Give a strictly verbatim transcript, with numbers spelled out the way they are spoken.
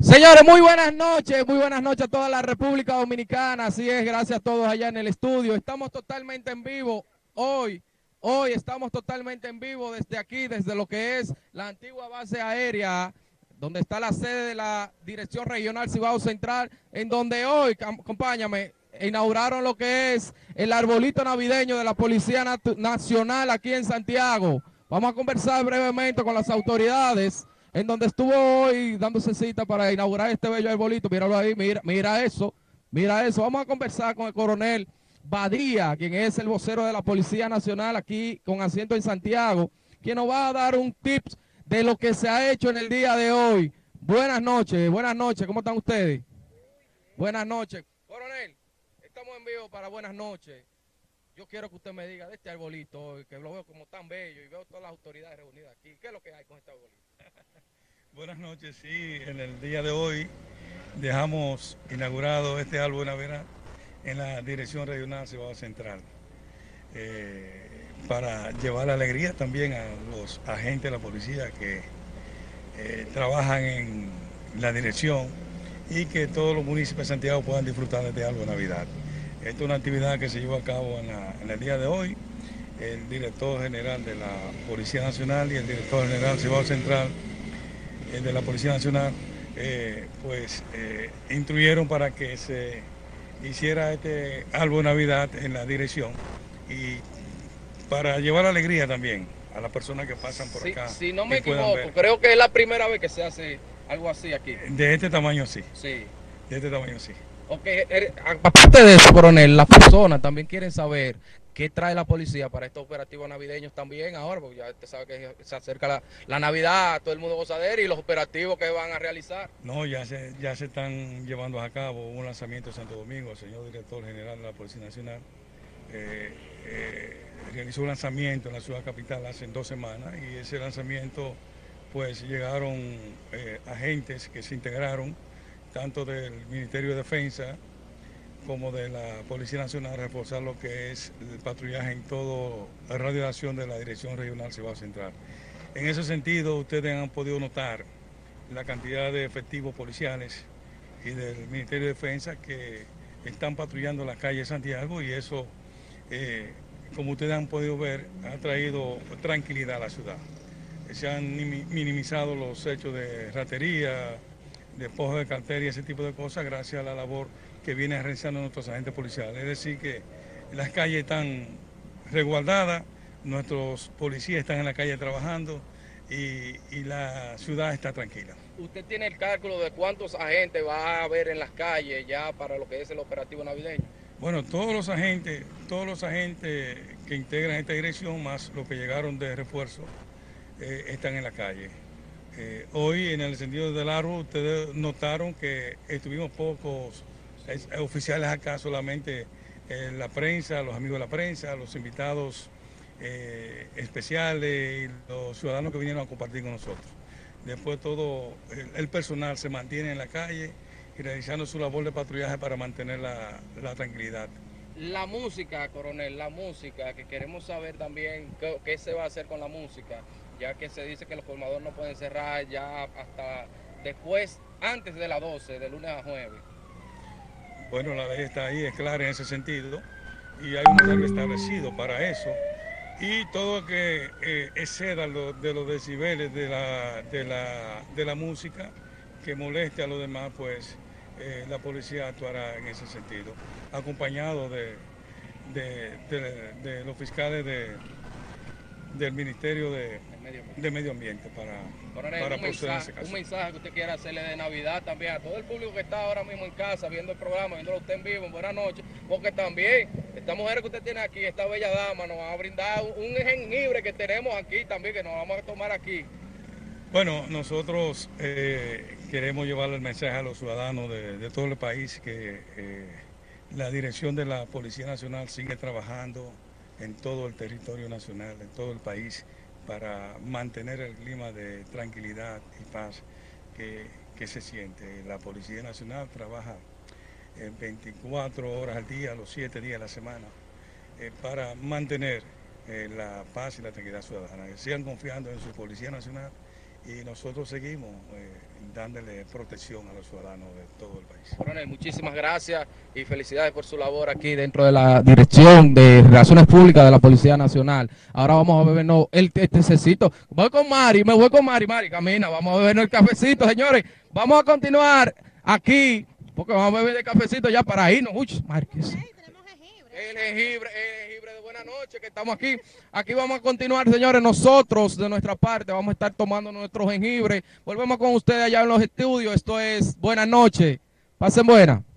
Señores, muy buenas noches, muy buenas noches a toda la República Dominicana. Así es, gracias a todos allá en el estudio. Estamos totalmente en vivo hoy, hoy estamos totalmente en vivo desde aquí, desde lo que es la antigua base aérea, donde está la sede de la Dirección Regional Cibao Central, en donde hoy, acompáñame, inauguraron lo que es el arbolito navideño de la Policía Nacional aquí en Santiago. Vamos a conversar brevemente con las autoridades, en donde estuvo hoy dándose cita para inaugurar este bello arbolito. Míralo ahí, mira, mira eso, mira eso. Vamos a conversar con el coronel Badía, quien es el vocero de la Policía Nacional aquí con asiento en Santiago, quien nos va a dar un tip de lo que se ha hecho en el día de hoy. Buenas noches, buenas noches, ¿cómo están ustedes? Buenas noches. Coronel, estamos en vivo para Buenas Noches. Yo quiero que usted me diga de este arbolito, que lo veo como tan bello y veo todas las autoridades reunidas aquí. ¿Qué es lo que hay con este arbolito? Buenas noches, sí, en el día de hoy dejamos inaugurado este árbol de Navidad en la Dirección Regional Cibao Central eh, para llevar alegría también a los agentes de la policía que eh, trabajan en la dirección y que todos los municipios de Santiago puedan disfrutar de este árbol de Navidad. Esta es una actividad que se llevó a cabo en, la, en el día de hoy. El director general de la Policía Nacional y el director general Cibao Central de la Policía Nacional, eh, pues eh, instruyeron para que se hiciera este árbol de Navidad en la dirección y para llevar alegría también a las personas que pasan por sí, acá. Si no me equivoco, ver. creo que es la primera vez que se hace algo así aquí. De este tamaño sí. Sí. De este tamaño sí. Ok, aparte de eso, coronel, las personas también quieren saber qué trae la policía para estos operativos navideños también ahora, porque ya usted sabe que se acerca la, la Navidad, todo el mundo gozadero, y los operativos que van a realizar. No, ya se, ya se están llevando a cabo un lanzamiento en Santo Domingo. El señor director general de la Policía Nacional eh, eh, realizó un lanzamiento en la ciudad capital hace dos semanas, y ese lanzamiento pues llegaron eh, agentes que se integraron tanto del Ministerio de Defensa como de la Policía Nacional, reforzar lo que es el patrullaje en toda la radio de acción de la Dirección Regional Cibao Central. En ese sentido, ustedes han podido notar la cantidad de efectivos policiales y del Ministerio de Defensa que están patrullando las calles de Santiago, y eso, eh, como ustedes han podido ver, ha traído tranquilidad a la ciudad. Se han minimizado los hechos de ratería, de despojo de cartera y ese tipo de cosas gracias a la labor que vienen realizando nuestros agentes policiales. Es decir que las calles están resguardadas, nuestros policías están en la calle trabajando y, y la ciudad está tranquila. ¿Usted tiene el cálculo de cuántos agentes va a haber en las calles ya para lo que es el operativo navideño? Bueno, todos los agentes, todos los agentes que integran esta dirección, más los que llegaron de refuerzo, eh, están en la calle. Eh, hoy, en el sentido del árbol, ustedes notaron que estuvimos pocos eh, oficiales acá, solamente eh, la prensa, los amigos de la prensa, los invitados eh, especiales y los ciudadanos que vinieron a compartir con nosotros. Después todo el, el personal se mantiene en la calle y realizando su labor de patrullaje para mantener la, la tranquilidad. La música, coronel, la música, que queremos saber también qué, qué se va a hacer con la música, ya que se dice que los colmadores no pueden cerrar ya hasta después, antes de las doce, de lunes a jueves. Bueno, la ley está ahí, es clara en ese sentido, y hay un horario establecido para eso, y todo que eh, exceda lo, de los decibeles de la, de, la, de la música, que moleste a los demás, pues eh, la policía actuará en ese sentido, acompañado de, de, de, de los fiscales de... del Ministerio de Medio Ambiente, de Medio Ambiente para, Coronel, para un proceder mensaje, en ese caso. Un mensaje que usted quiera hacerle de Navidad también a todo el público que está ahora mismo en casa viendo el programa, viéndolo usted en vivo, en Buenas Noches, porque también esta mujer que usted tiene aquí, esta bella dama, nos va a brindar un jengibre que tenemos aquí también, que nos vamos a tomar aquí. Bueno, nosotros eh, queremos llevarle el mensaje a los ciudadanos de, de todo el país que eh, la dirección de la Policía Nacional sigue trabajando en todo el territorio nacional, en todo el país, para mantener el clima de tranquilidad y paz que, que se siente. La Policía Nacional trabaja en veinticuatro horas al día, los siete días de la semana, eh, para mantener eh, la paz y la tranquilidad ciudadana. Que sigan confiando en su Policía Nacional y nosotros seguimos eh, dándole protección a los ciudadanos de todo el país. Coronel, muchísimas gracias y felicidades por su labor aquí dentro de la Dirección de Relaciones Públicas de la Policía Nacional. Ahora vamos a bebernos el tececito. Voy con Mari, me voy con Mari, Mari, camina, vamos a bebernos el cafecito, señores. Vamos a continuar aquí, porque vamos a beber el cafecito ya para irnos. Uy, Mari, ¿qué es? El jengibre, el jengibre de buena noche, que estamos aquí. Aquí vamos a continuar, señores. Nosotros, de nuestra parte, vamos a estar tomando nuestro jengibre. Volvemos con ustedes allá en los estudios. Esto es Buenas Noches. Pasen buena.